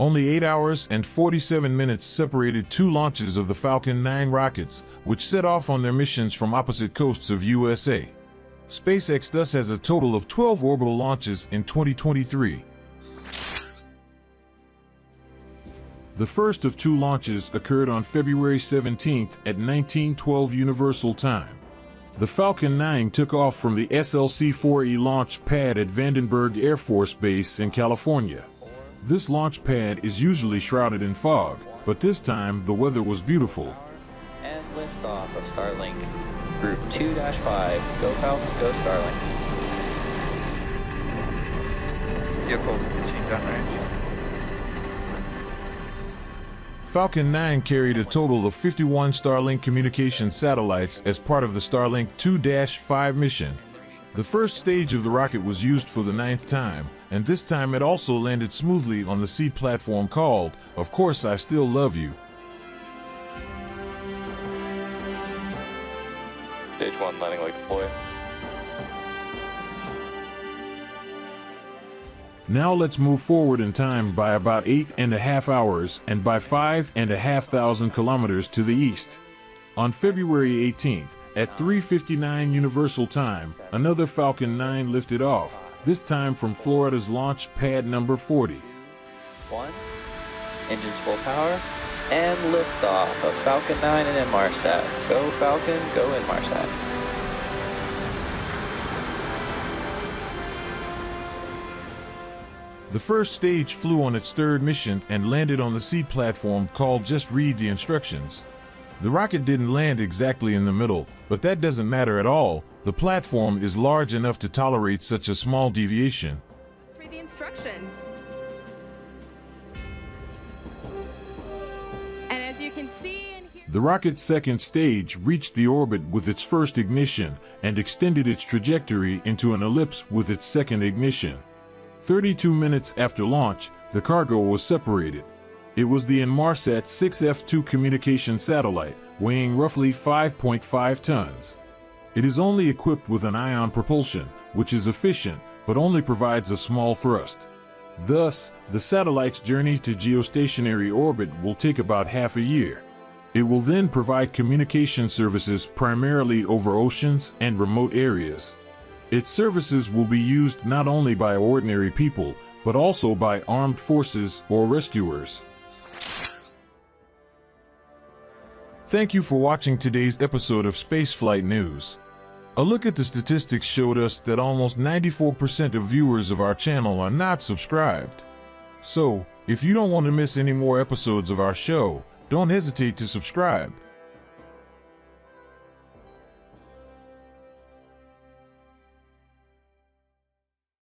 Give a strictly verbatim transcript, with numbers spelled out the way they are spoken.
Only eight hours and forty-seven minutes separated two launches of the Falcon nine rockets, which set off on their missions from opposite coasts of U S A. SpaceX thus has a total of twelve orbital launches in twenty twenty-three. The first of two launches occurred on February seventeenth at nineteen twelve Universal Time. The Falcon nine took off from the S L C four E launch pad at Vandenberg Air Force Base in California. This launch pad is usually shrouded in fog, but this time the weather was beautiful. And liftoff of Starlink. Group two dash five, go Falcon, go Starlink. Vehicles in machine gun range. Falcon nine carried a total of fifty-one Starlink communication satellites as part of the Starlink two dash five mission. The first stage of the rocket was used for the ninth time, and this time it also landed smoothly on the sea platform called Of Course I Still Love You. Stage one, landing light deploy. Now let's move forward in time by about eight and a half hours and by five and a half thousand kilometers to the east. On February eighteenth, at three fifty-nine Universal Time, another Falcon nine lifted off, this time from Florida's launch pad number forty. One, engines full power, and liftoff of Falcon nine and Inmarsat. Go Falcon, go Inmarsat. The first stage flew on its third mission and landed on the sea platform called Just Read the Instructions. The rocket didn't land exactly in the middle, but that doesn't matter at all. The platform is large enough to tolerate such a small deviation. Let's read the instructions. And as you can see and hear, the rocket's second stage reached the orbit with its first ignition and extended its trajectory into an ellipse with its second ignition. thirty-two minutes after launch, the cargo was separated. It was the Inmarsat six F two communication satellite, weighing roughly five point five tons. It is only equipped with an ion propulsion, which is efficient, but only provides a small thrust. Thus, the satellite's journey to geostationary orbit will take about half a year. It will then provide communication services primarily over oceans and remote areas. Its services will be used not only by ordinary people, but also by armed forces or rescuers. Thank you for watching today's episode of Space Flight News. A look at the statistics showed us that almost ninety-four percent of viewers of our channel are not subscribed. So, if you don't want to miss any more episodes of our show, don't hesitate to subscribe.